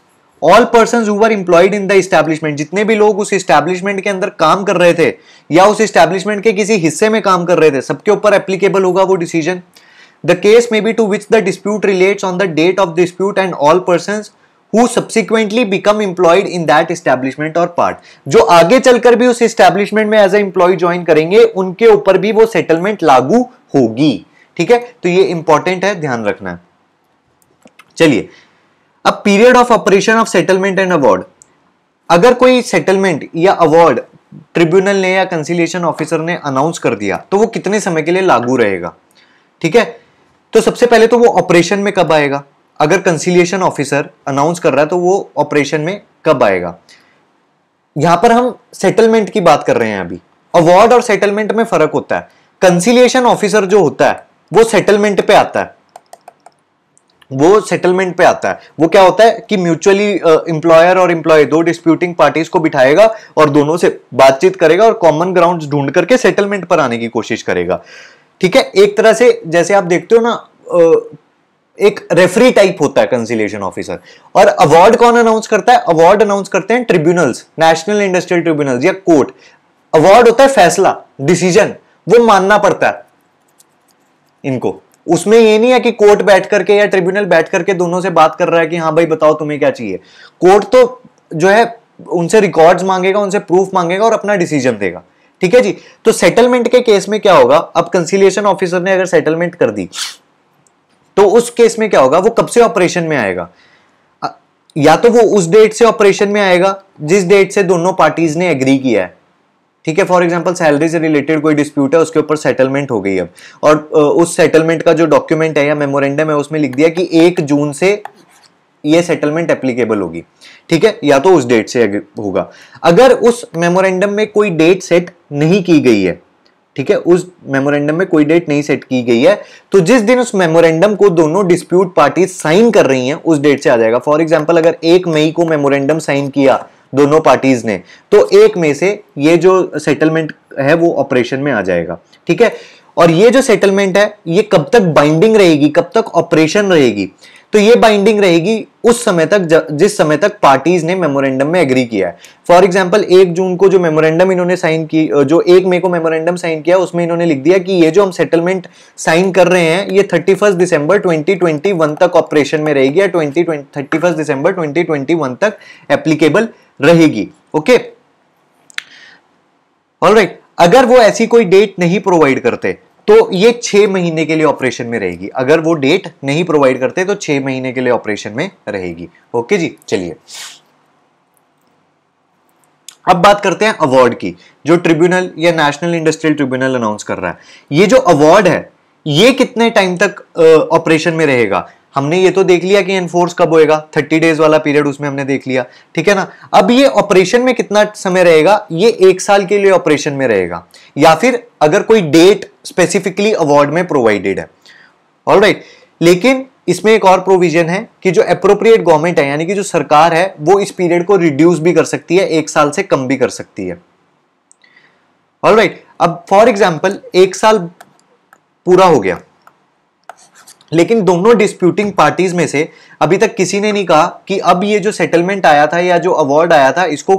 all persons who were employed in the establishment, जितने भी लोग उस इस्टैब्लिशमेंट के अंदर काम कर रहे थे या उस इस्टैब्लिशमेंट के किसी हिस्से में काम कर रहे थे, सबके ऊपर एप्लीकेबल होगा वो decision. The case may be to which the dispute relates on the date of dispute and all persons who subsequently become employed in that establishment or part, जो आगे चलकर भी उस establishment में as a employee join करेंगे उनके ऊपर भी वो settlement लागू होगी, ठीक है। तो ये important है, ध्यान रखना है। चलिए, अब period of operation of settlement and award, अगर कोई settlement या award ट्रिब्यूनल ने या कंसिलिएशन ऑफिसर ने अनाउंस कर दिया तो वो कितने समय के लिए लागू रहेगा, ठीक है। तो सबसे पहले तो वो ऑपरेशन में कब आएगा? अगर कंसिलिएशन ऑफिसर अनाउंस कर रहा है तो वो ऑपरेशन में कब आएगा? यहां पर हम सेटलमेंट की बात कर रहे हैं अभी। अवार्ड और सेटलमेंट में फर्क होता है। कंसिलिएशन ऑफिसर जो होता है वो सेटलमेंट पे आता है, वो सेटलमेंट पे आता है। वो क्या होता है कि म्यूचुअली एम्प्लॉयर और एम्प्लॉय दो डिस्प्यूटिंग पार्टीज को बिठाएगा और दोनों से बातचीत करेगा और कॉमन ग्राउंड ढूंढ करके सेटलमेंट पर आने की कोशिश करेगा, ठीक है। एक तरह से जैसे आप देखते हो ना, एक रेफरी टाइप होता है कंसिलिएशन ऑफिसर। और अवार्ड कौन अनाउंस करता है? अवार्ड अनाउंस करते हैं ट्रिब्यूनल्स, नेशनल इंडस्ट्रियल ट्रिब्यूनल्स या कोर्ट। अवार्ड होता है फैसला, डिसीजन, वो मानना पड़ता है इनको। उसमें ये नहीं है कि कोर्ट बैठ करके या ट्रिब्यूनल बैठ करके दोनों से बात कर रहा है कि हाँ भाई बताओ तुम्हें क्या चाहिए। कोर्ट तो जो है उनसे रिकॉर्ड्स मांगेगा, उनसे प्रूफ मांगेगा और अपना डिसीजन देगा, ठीक है जी। तो सेटलमेंट के केस में क्या होगा? अब कंसिलिएशन ऑफिसर ने अगर सेटलमेंट कर दी तो उस केस में क्या होगा? वो कब से ऑपरेशन में आएगा? या तो वो उस डेट से ऑपरेशन में आएगा जिस डेट से दोनों पार्टीज ने एग्री किया है, ठीक है। फॉर एग्जांपल सैलरी से रिलेटेड कोई डिस्प्यूट है, उसके ऊपर सेटलमेंट हो गई अब, और उस सेटलमेंट का जो डॉक्यूमेंट है या मेमोरेंडम है उसमें लिख दिया कि 1 जून से ये सेटलमेंट एप्लीकेबल होगी, ठीक है, या तो उस डेट से होगा। अगर उस मेमोरेंडम में कोई डेट सेट नहीं की गई है, ठीक है, उस मेमोरेंडम में कोई डेट नहीं सेट की गई है, तो जिस दिन उस मेमोरेंडम को दोनों डिस्प्यूट पार्टी साइन कर रही हैं उस डेट से आ जाएगा। फॉर एग्जांपल अगर 1 मई को मेमोरेंडम साइन किया दोनों पार्टीज ने, तो 1 मई से ये जो सेटलमेंट है वो ऑपरेशन में आ जाएगा, ठीक है। और ये जो सेटलमेंट है ये कब तक बाइंडिंग रहेगी, कब तक ऑपरेशन रहेगी, तो ये बाइंडिंग रहेगी उस समय तक जिस समय तक पार्टीज ने मेमोरेंडम में एग्री किया है। फॉर एग्जांपल 1 जून को जो मेमोरेंडम इन्होंने साइन की, जो 1 मई को मेमोरेंडम साइन किया, उसमें इन्होंने लिख दिया कि ये जो हम सेटलमेंट साइन कर रहे हैं ये 31 दिसंबर 2021 तक ऑपरेशन में रहेगी या 31 दिसंबर 2021 तक एप्लीकेबल रहेगी। Okay, alright. अगर वो ऐसी कोई डेट नहीं प्रोवाइड करते तो ये 6 महीने के लिए ऑपरेशन में रहेगी। अगर वो डेट नहीं प्रोवाइड करते तो 6 महीने के लिए ऑपरेशन में रहेगी। ओके जी, चलिए अब बात करते हैं अवार्ड की, जो ट्रिब्यूनल या नेशनल इंडस्ट्रियल ट्रिब्यूनल अनाउंस कर रहा है। ये जो अवार्ड है ये कितने टाइम तक ऑपरेशन में रहेगा, हमने ये तो देख लिया कि एनफोर्स कब होएगा, 30 डेज वाला पीरियड उसमें हमने देख लिया, ठीक है ना। अब ये ऑपरेशन में कितना समय रहेगा, ये 1 साल के लिए ऑपरेशन में रहेगा, या फिर अगर कोई डेट स्पेसिफिकली अवार्ड में प्रोवाइडेड है। ऑलराइट, लेकिन इसमें एक और प्रोविजन है कि जो एप्रोप्रिएट गवर्नमेंट है, यानी कि जो सरकार है, वो इस पीरियड को रिड्यूस भी कर सकती है, 1 साल से कम भी कर सकती है। ऑलराइट, अब फॉर एग्जाम्पल 1 साल पूरा हो गया, लेकिन दोनों डिस्प्यूटिंग पार्टीज में से अभी तक किसी ने नहीं कहा कि अब ये जो सेटलमेंट आया था या जो अवार्ड आया था इसको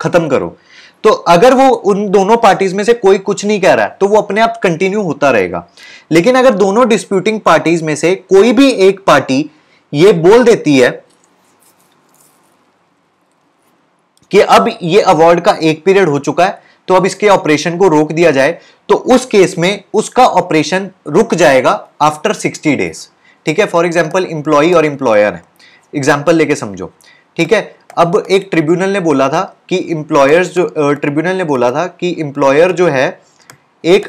खत्म करो। तो अगर वो उन दोनों पार्टीज में से कोई कुछ नहीं कह रहा है तो वो अपने आप कंटिन्यू होता रहेगा। लेकिन अगर दोनों डिस्प्यूटिंग पार्टीज में से कोई भी एक पार्टी ये बोल देती है कि अब ये अवार्ड का 1 पीरियड हो चुका है तो अब इसके ऑपरेशन को रोक दिया जाए, तो उस केस में उसका ऑपरेशन रुक जाएगा आफ्टर 60 डेज, ठीक है। फॉर एग्जांपल एम्प्लॉई और एम्प्लॉयर है, एग्जांपल लेके समझो, ठीक है। अब एक ट्रिब्यूनल ने बोला था कि एम्प्लॉयर जो है एक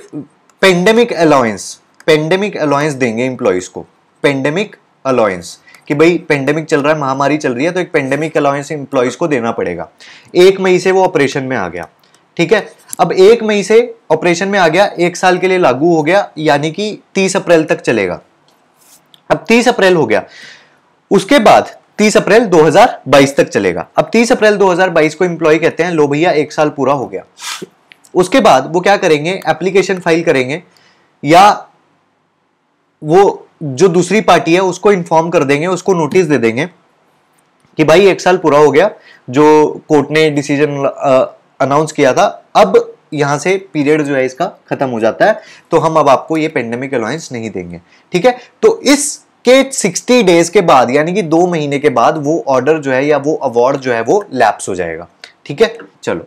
पेंडेमिक अलाउंस देंगे एम्प्लॉयज को, पेंडेमिक अलाउंस कि भाई पेंडेमिक चल रहा है, महामारी चल रही है, तो एक पेंडेमिक अलाउंस एम्प्लॉयज को देना पड़ेगा। 1 मई से वो ऑपरेशन में आ गया, ठीक है। अब 1 मई से ऑपरेशन में आ गया, 1 साल के लिए लागू हो गया, यानी कि 30 अप्रैल तक चलेगा। अब 30 अप्रैल हो गया, उसके बाद 30 अप्रैल 2022 तक चलेगा। अब 30 अप्रैल 2022 को एम्प्लॉय कहते हैं लो भैया 1 साल पूरा हो गया। उसके बाद वो क्या करेंगे, एप्लीकेशन फाइल करेंगे या वो जो दूसरी पार्टी है उसको इन्फॉर्म कर देंगे, उसको नोटिस दे देंगे कि भाई 1 साल पूरा हो गया, जो कोर्ट ने डिसीजन अनाउंस किया था, अब यहां से पीरियड जो है इसका खत्म हो जाता है, तो हम अब आपको ये पेंडेमिक अलाउंस नहीं देंगे, ठीक है। तो इसके 60 डेज के बाद यानी कि 2 महीने के बाद वो ऑर्डर जो है या वो अवार्ड जो है वो लैप्स हो जाएगा, ठीक है। चलो,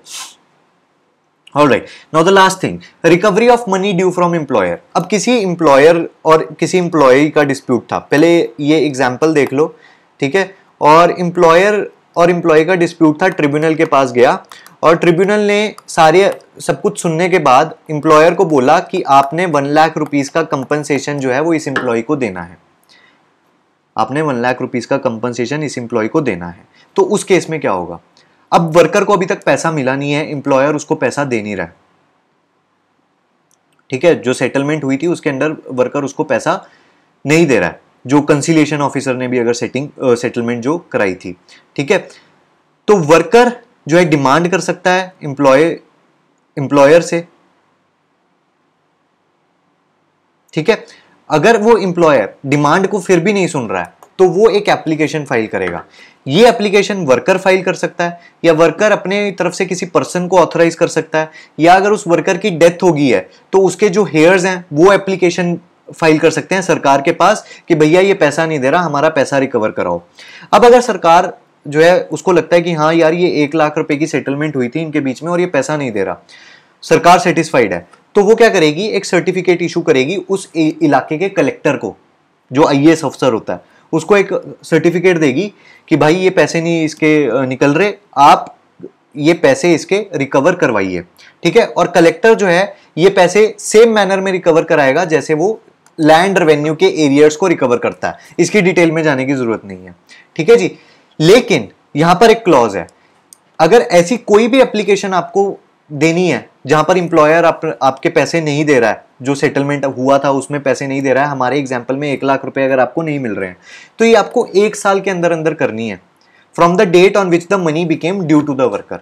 alright, now the last thing, recovery of money due from employer. अब किसी एम्प्लॉयर और किसी एम्प्लॉय का डिस्प्यूट था, पहले ये एग्जाम्पल देख लो, ठीक है। और एम्प्लॉयर और एम्प्लॉय का डिस्प्यूट था, ट्रिब्यूनल के पास गया और ट्रिब्यूनल ने सब कुछ सुनने के बाद एम्प्लॉयर को बोला कि आपने 1 लाख रुपीस का कंपनसेशन जो है वो इस एम्प्लॉय को देना है, आपने 1 लाख रुपीस का कंपनसेशन इस एम्प्लॉय को देना है। तो उस केस में क्या होगा, अब वर्कर को अभी तक पैसा मिला नहीं है, एम्प्लॉयर उसको पैसा दे नहीं रहा है, ठीक है। जो सेटलमेंट हुई थी उसके अंदर वर्कर उसको पैसा नहीं दे रहा है, जो कंसीलिएशन ऑफिसर ने भी अगर सेटलमेंट जो कराई थी, ठीक है। तो वर्कर जो है डिमांड कर सकता है एम्प्लॉयर से, ठीक है। अगर वो एम्प्लॉयर डिमांड को फिर भी नहीं सुन रहा है तो वो एक एप्लीकेशन फाइल करेगा। ये एप्लीकेशन वर्कर फाइल कर सकता है या वर्कर अपने तरफ से किसी पर्सन को ऑथराइज कर सकता है, या अगर उस वर्कर की डेथ हो गई है तो उसके जो हेयर्स हैं वो एप्लीकेशन फाइल कर सकते हैं सरकार के पास कि भैया ये पैसा नहीं दे रहा, हमारा पैसा रिकवर कराओ। अब अगर सरकार जो है उसको लगता है कि हाँ यार ये 1 लाख रुपए की सेटलमेंट हुई थी इनके बीच में और ये पैसा नहीं दे रहा, सरकार सेटिस्फाइड है, तो वो क्या करेगी, एक सर्टिफिकेट इशू करेगी उस इलाके के कलेक्टर को, जो IAS अफसर होता है, उसको एक सर्टिफिकेट देगी कि भाई ये पैसे नहीं इसके निकल रहे, आप ये पैसे इसके रिकवर करवाइए, ठीक है। और कलेक्टर जो है ये पैसे सेम मैनर में रिकवर कराएगा जैसे वो लैंड रेवेन्यू के एरियर्स को रिकवर करता है, इसकी डिटेल में जाने की जरूरत नहीं है, ठीक है जी। लेकिन यहां पर एक क्लॉज है, अगर ऐसी कोई भी एप्लीकेशन आपको देनी है जहां पर इंप्लॉयर आपके पैसे नहीं दे रहा है, जो सेटलमेंट हुआ था उसमें पैसे नहीं दे रहा है, हमारे एग्जाम्पल में 1 लाख रुपए अगर आपको नहीं मिल रहे हैं, तो ये आपको 1 साल के अंदर अंदर करनी है, from the date on which the money became due to the worker.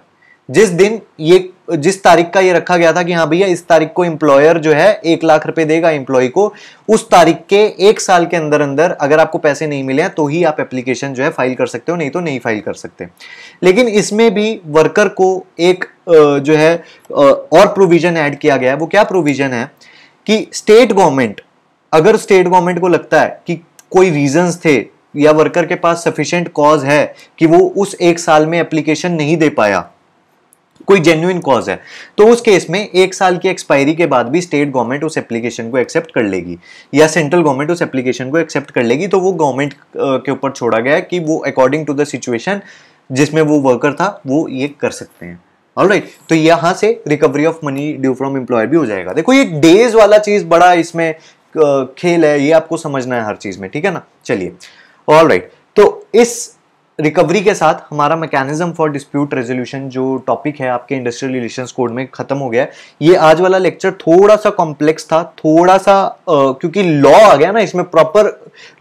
जिस दिन ये, जिस तारीख का ये रखा गया था कि हाँ भैया इस तारीख को एम्प्लॉयर जो है 1 लाख रुपए देगा एम्प्लॉय को, उस तारीख के 1 साल के अंदर अंदर अगर आपको पैसे नहीं मिले हैं तो ही आप एप्लीकेशन जो है फाइल कर सकते हो, नहीं तो नहीं फाइल कर सकते। लेकिन इसमें भी वर्कर को एक जो है और प्रोविजन ऐड किया गया है। वो क्या प्रोविजन है कि स्टेट गवर्नमेंट, अगर स्टेट गवर्नमेंट को लगता है कि कोई रीजंस थे या वर्कर के पास सफिशिएंट कॉज है कि वो उस 1 साल में एप्लीकेशन नहीं दे पाया, कोई जेन्युइन कॉज है, तो उस केस में 1 साल की एक्सपायरी के बाद भी स्टेट गवर्नमेंट उस एप्लीकेशन को एक्सेप्ट कर लेगी या सेंट्रल गवर्नमेंट उस एप्लीकेशन को एक्सेप्ट कर लेगी। तो वो गवर्नमेंट के ऊपर छोड़ा गया है कि वो अकॉर्डिंग टू द सिचुएशन जिसमें वो वर्कर था वो ये कर सकते हैं। ऑलराइट, तो यहाँ से recovery of money due from employer भी हो जाएगा। देखो ये डेज वाला चीज बड़ा इसमें खेल है, ये आपको समझना है हर चीज में, ठीक है ना। चलिए ऑलराइट, तो इस रिकवरी के साथ हमारा मैकेनिज्म फॉर डिस्प्यूट रेजोल्यूशन जो टॉपिक है आपके इंडस्ट्रियल रिलेशंस कोड में खत्म हो गया है। ये आज वाला लेक्चर थोड़ा सा कॉम्प्लेक्स था, थोड़ा सा क्योंकि लॉ आ गया ना इसमें, प्रॉपर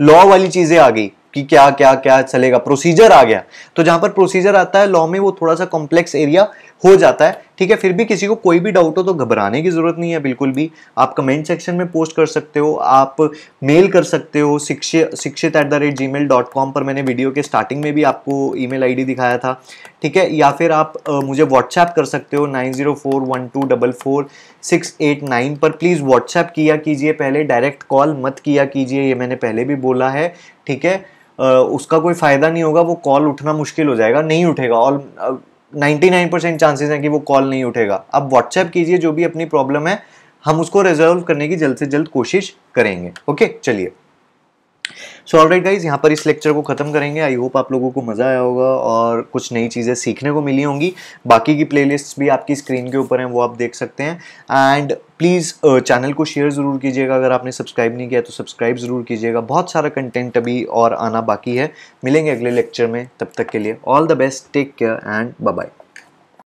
लॉ वाली चीजें आ गई कि क्या क्या क्या चलेगा, प्रोसीजर आ गया। तो जहां पर प्रोसीजर आता है लॉ में वो थोड़ा सा कॉम्प्लेक्स एरिया हो जाता है, ठीक है। फिर भी किसी को कोई भी डाउट हो तो घबराने की जरूरत नहीं है बिल्कुल भी। आप कमेंट सेक्शन में पोस्ट कर सकते हो, आप मेल कर सकते हो शिक्षित@gmail.com पर। मैंने वीडियो के स्टार्टिंग में भी आपको ईमेल आईडी दिखाया था, ठीक है। या फिर आप मुझे व्हाट्सएप कर सकते हो 9041244689 पर। प्लीज़ व्हाट्सएप किया कीजिए, पहले डायरेक्ट कॉल मत किया कीजिए, ये मैंने पहले भी बोला है, ठीक है। उसका कोई फ़ायदा नहीं होगा, वो कॉल उठना मुश्किल हो जाएगा, नहीं उठेगा। और 99% चांसेस हैं कि वो कॉल नहीं उठेगा। आप व्हाट्सएप कीजिए, जो भी अपनी प्रॉब्लम है हम उसको रिजॉल्व करने की जल्द से जल्द कोशिश करेंगे, ओके। चलिए सो ऑलराइट गाइज, यहाँ पर इस लेक्चर को ख़त्म करेंगे। आई होप आप लोगों को मज़ा आया होगा और कुछ नई चीज़ें सीखने को मिली होंगी। बाकी की प्लेलिस्ट्स भी आपकी स्क्रीन के ऊपर हैं, वो आप देख सकते हैं। एंड प्लीज़ चैनल को शेयर ज़रूर कीजिएगा, अगर आपने सब्सक्राइब नहीं किया तो सब्सक्राइब ज़रूर कीजिएगा। बहुत सारा कंटेंट अभी और आना बाकी है, मिलेंगे अगले लेक्चर में। तब तक के लिए all the best, take care and bye bye.